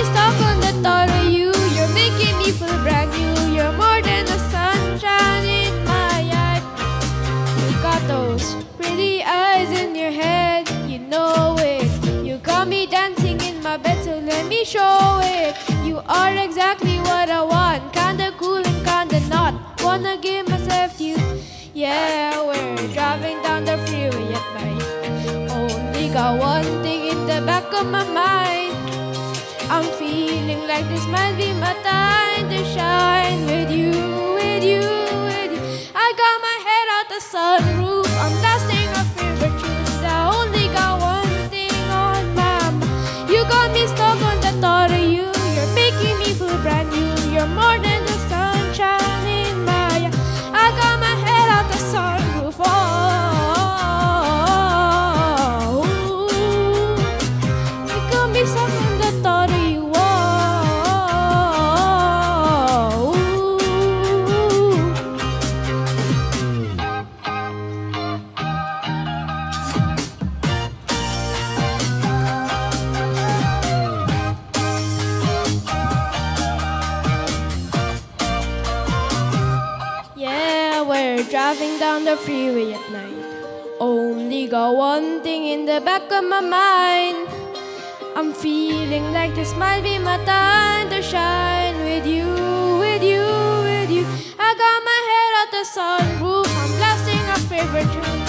always stuck on the thought of you. You're making me feel brand new. You're more than the sunshine in my eye. You got those pretty eyes in your head, you know it. You got me dancing in my bed, so let me show it. You are exactly what I want, kinda cool and kinda not. Wanna give myself to you. Yeah, we're driving down the freeway at night. Only got one thing in the back of my mind. I'm feeling like this might be my time to shine with you, with you, with you. I got my head out the sunroof. I'm blasting my favorite tunes. I only got one thing on my mind. You got me stuck on the thought of you. You're making me feel brand new. You're more than the sunshine in my eye. I got my head out the sunroof. Oh, you got me stuck on the thought of you. Driving down the freeway at night, only got one thing in the back of my mind. I'm feeling like this might be my time to shine with you, with you, with you. I got my head out the sunroof. I'm blasting our favorite tune.